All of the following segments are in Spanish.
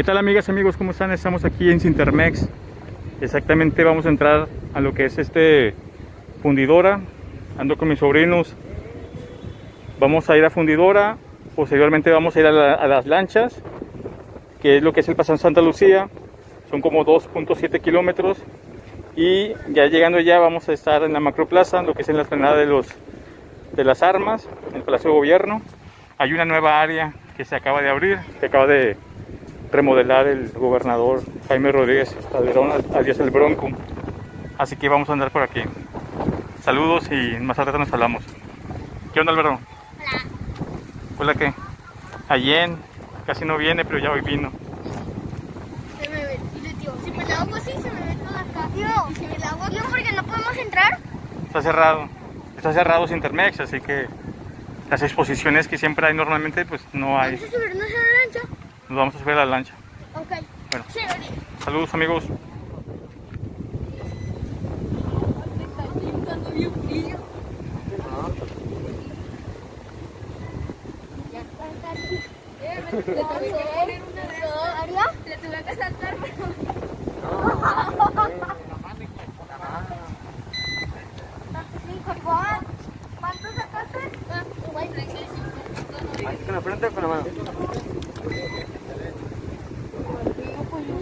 ¿Qué tal, amigas, amigos? ¿Cómo están? Estamos aquí en Cintermex. Exactamente, vamos a entrar a lo que es Fundidora. Ando con mis sobrinos. Vamos a ir a Fundidora. Posteriormente vamos a ir a Las Lanchas, que es lo que es el Paseo en Santa Lucía. Son como 2.7 kilómetros. Y ya llegando ya vamos a estar en la Macroplaza, lo que es en la explanada de las Armas, en el Palacio de Gobierno. Hay una nueva área que se acaba de abrir, que acaba de remodelar el gobernador Jaime Rodríguez, alias El Bronco. Así que vamos a andar por aquí. Saludos y más tarde nos hablamos. ¿Qué onda, Alberto? Hola. ¿Hola qué? Ayen casi no viene, pero ya hoy vino. Se me ve, tío. Si me la hago así, se me ve toda acá. Tío. Y si me la hago no, porque no podemos entrar. Está cerrado. Está cerrado Cintermex, así que las exposiciones que siempre hay normalmente, pues no hay. ¿Vamos a subirnos a la lancha? Nos vamos a subir a la lancha. Ok. Bueno. Sí, saludos, amigos. Le tuve que saltar. ¿Con la frente o con la mano?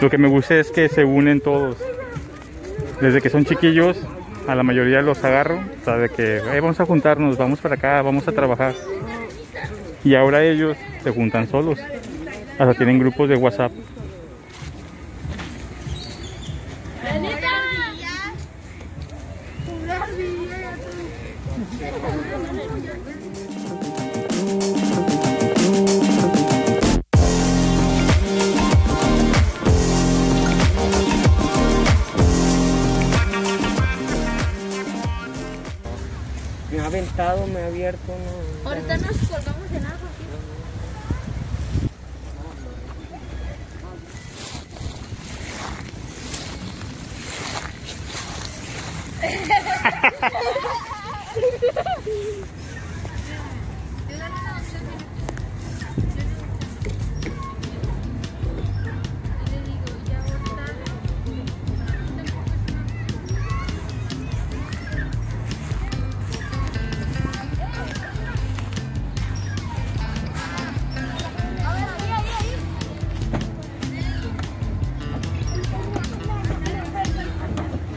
Lo que me gusta es que se unen todos. Desde que son chiquillos, a la mayoría los agarro, sabe que vamos a juntarnos, vamos para acá, vamos a trabajar. Y ahora ellos se juntan solos. Hasta tienen grupos de WhatsApp. Me ha aventado, me ha abierto. No, ahorita nos colgamos en algo aquí.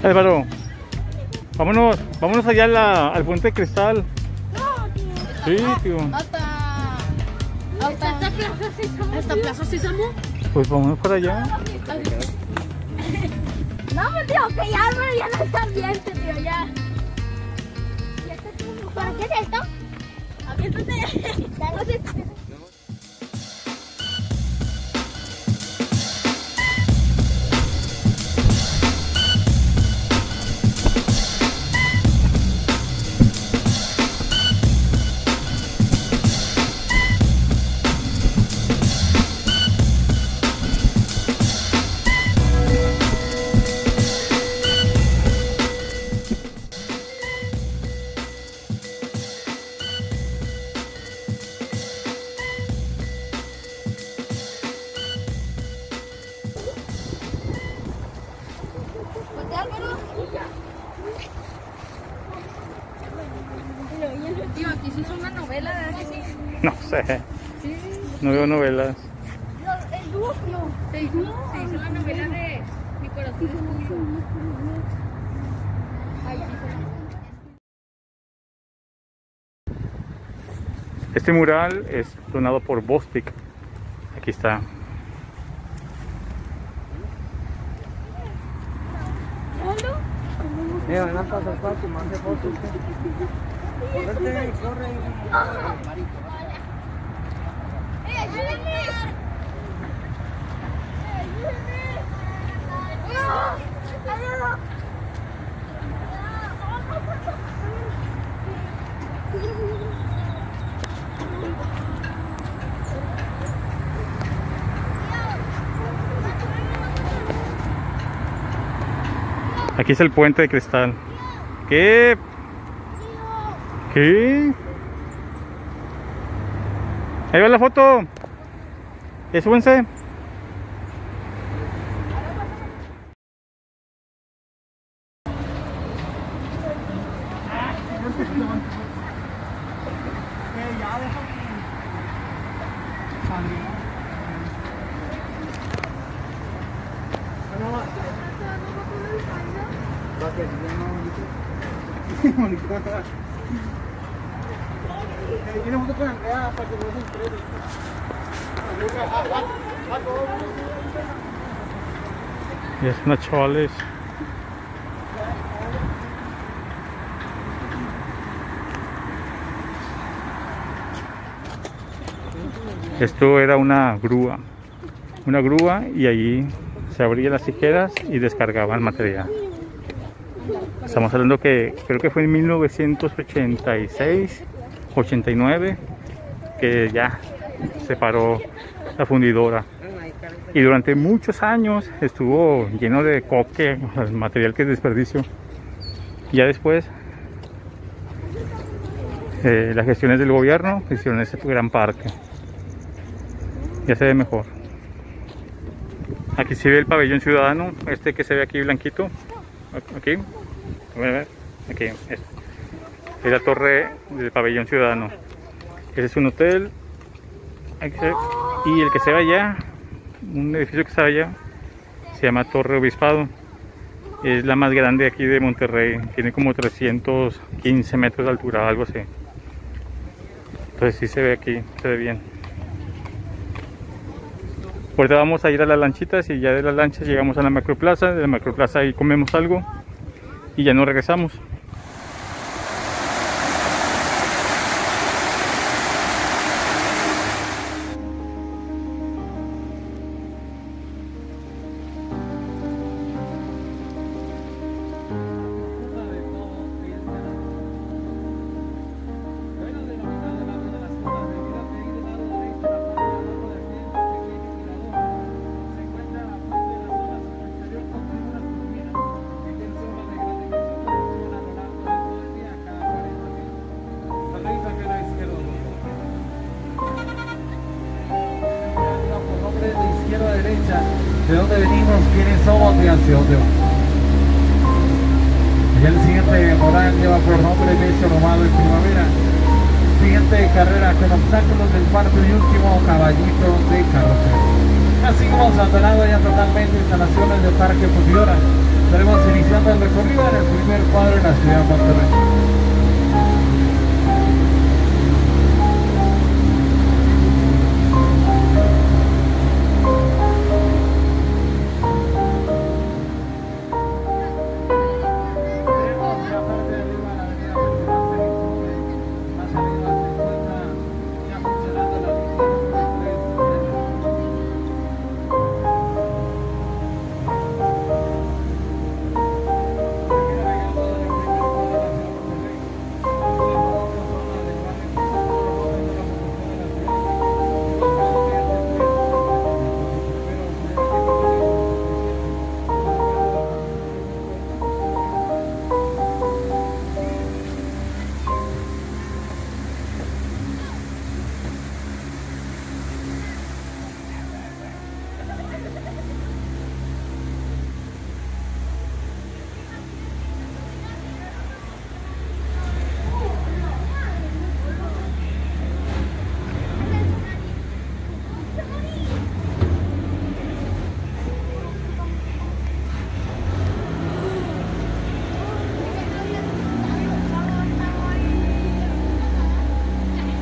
Álvaro, vámonos allá al Puente de Cristal. No, tío. Sí, tío. ¿Hasta Plaza Sésamo? Pues vámonos para allá. No, tío, que ya Álvaro ya no está abierto, tío, ya. ¿Para qué es esto? Aviéntate. No sé. Sí. No veo novelas. El dúo, tío. El dúo. Se hizo la novela de Mi corazón es tuyo. Ay, Este mural es donado por Bostik. Aquí está. Aquí es el puente de cristal. ¿Qué? ¿Qué? Ahí va la foto. Súbense. Y es una chavales. Esto era una grúa y allí se abrían las tijeras y descargaban material. Estamos hablando que creo que fue en 1986, 89, que ya se paró la Fundidora. Y durante muchos años estuvo lleno de coque, material que es desperdicio. Ya después, las gestiones del gobierno hicieron ese gran parque. Ya se ve mejor. Aquí se ve el pabellón ciudadano, este que se ve aquí blanquito. Aquí, aquí, es la torre del pabellón ciudadano. Ese es un hotel. Y el que se ve allá, un edificio que está allá, se llama Torre Obispado. Es la más grande aquí de Monterrey. Tiene como 315 metros de altura, algo así. Entonces sí se ve aquí, se ve bien. Ahorita vamos a ir a las lanchitas y ya de las lanchas llegamos a la Macroplaza. De la Macroplaza ahí comemos algo y ya nos regresamos. ¿De dónde venimos? ¿Quiénes somos? Y hacia dónde vamos. Y el siguiente moral lleva por nombre Necio Romado y Primavera. Siguiente carrera con obstáculos del cuarto y último caballito de carrocero. Así como abandonado ya totalmente instalaciones del Parque Fundidora. Estaremos iniciando el recorrido en el primer cuadro de la ciudad de Monterrey.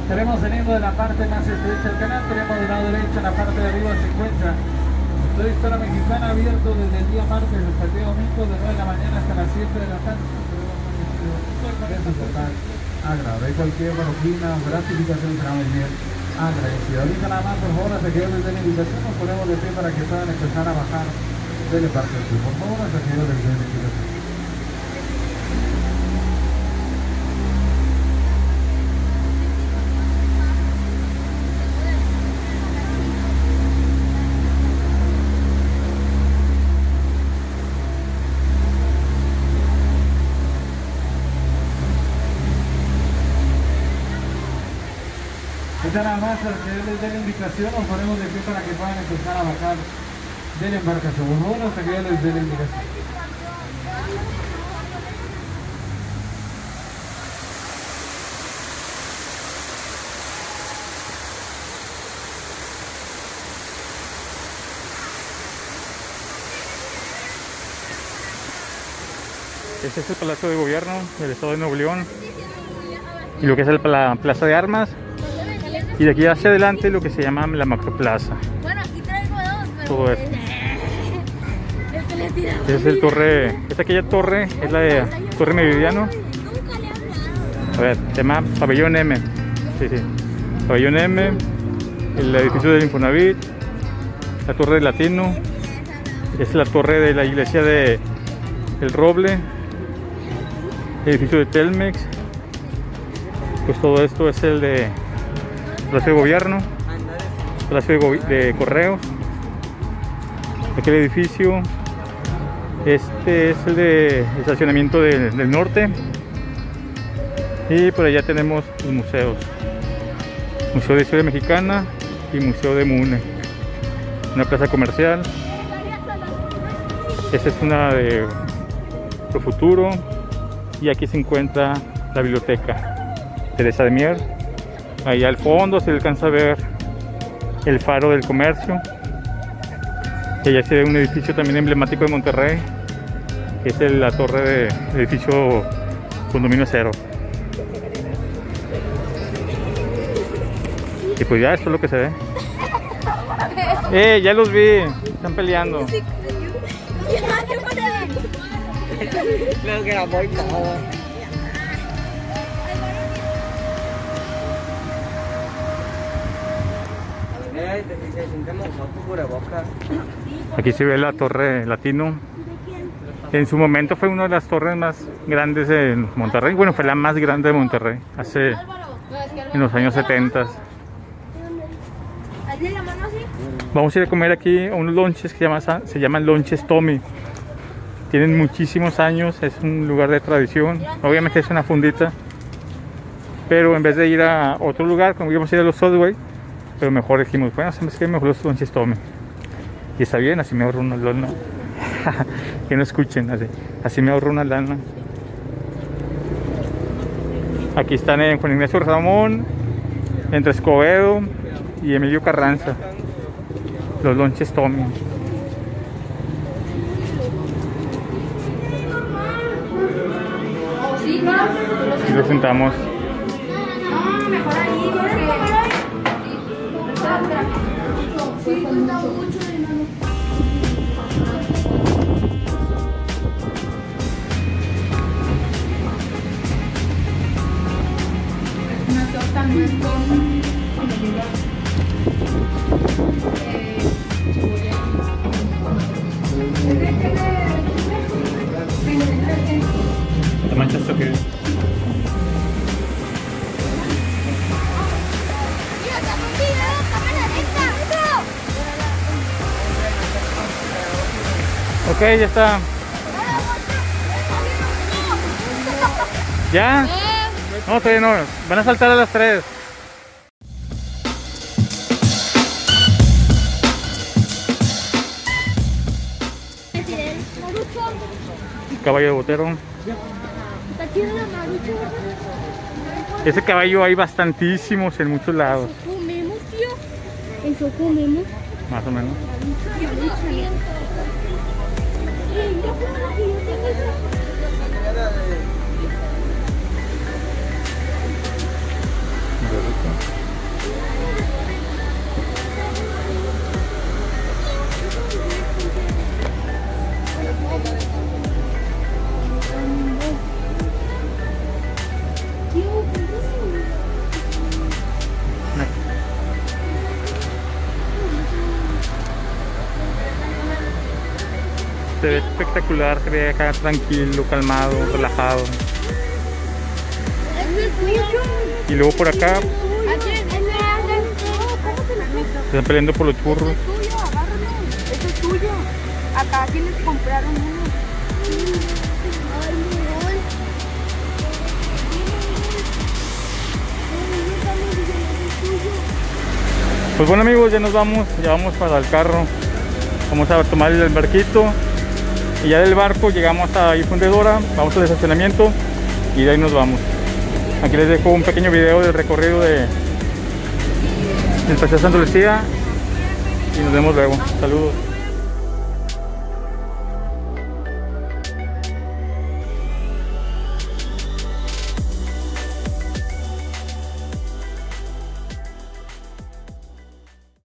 Estaremos saliendo de la parte más estrecha del canal, tenemos de lado derecho en la parte de arriba se encuentra la Historia Mexicana, abierto desde el día martes hasta el día domingo de 9 de la mañana hasta las 7 de la tarde. Agradezco cualquier propina, gratificación será muy bien agradecido. Ahorita nada más, por favor, hasta que yo les dé la invitación, nos ponemos de pie para que puedan empezar a bajar del parque. Por favor, hasta que yo les dé la invitación. Nada más, al que les dé la indicación, nos ponemos de pie para que puedan empezar a bajar de la embarcación. Por favor, hasta que yo les dé la indicación. Este es el Palacio de Gobierno del Estado de Nuevo León y lo que es la Plaza de Armas. Y de aquí hacia adelante lo que se llama la Macroplaza. Bueno, aquí traigo dos, pero todo esto. Este es el torre, esta aquella torre, es la de Torre Meridiano. A ver, se llama Pabellón M. Sí, sí. Pabellón M, el edificio del Infonavit, la Torre Latino, es la torre de la iglesia de El Roble, el edificio de Telmex. Pues todo esto es el de Palacio de Gobierno, Palacio de Correos. Aquel edificio, este es el de estacionamiento del norte. Y por allá tenemos los museos: Museo de Historia Mexicana y Museo de Mune. Una plaza comercial. Esta es una de Pro Futuro. Y aquí se encuentra la biblioteca Teresa de Mier. Ahí al fondo se alcanza a ver el Faro del Comercio. Y allá se ve un edificio también emblemático de Monterrey, que es la torre del edificio Condominio Cero. Y pues ya, esto es lo que se ve. Ya los vi, están peleando. Aquí se ve la Torre Latino. En su momento fue una de las torres más grandes de Monterrey. Bueno, fue la más grande de Monterrey hace en los años 70. Vamos a ir a comer aquí a unos lonches que se llaman Lonches Tommy. Tienen muchísimos años, es un lugar de tradición. Obviamente es una fundita, pero en vez de ir a otro lugar, como íbamos a ir a los Subway, pero mejor dijimos, bueno, ¿sabes qué? Mejor los lonches Tommy. Y está bien, así me ahorro una lana. Que no escuchen, así me ahorro una lana. Aquí están en Juan Ignacio Ramón, entre Escobedo y Emilio Carranza. Los lonches Tommy. Y los sentamos. ¿Te manchas o qué? Ok, ya está. ¿Ya? No, todavía no. Van a saltar a las 3. Caballo de botero. Ese caballo hay bastantísimos en muchos lados. Más o menos. se ve espectacular, se ve acá tranquilo, calmado, relajado. Y luego por acá se están peleando por los churros. Eso es tuyo. Acá tienes que comprar uno. Pues bueno amigos, ya nos vamos, ya vamos para el carro. Vamos a tomar el barquito y ya del barco llegamos a Fundidora, vamos al estacionamiento y de ahí nos vamos. Aquí les dejo un pequeño video del recorrido del Paseo Santa Lucía y nos vemos luego. Saludos.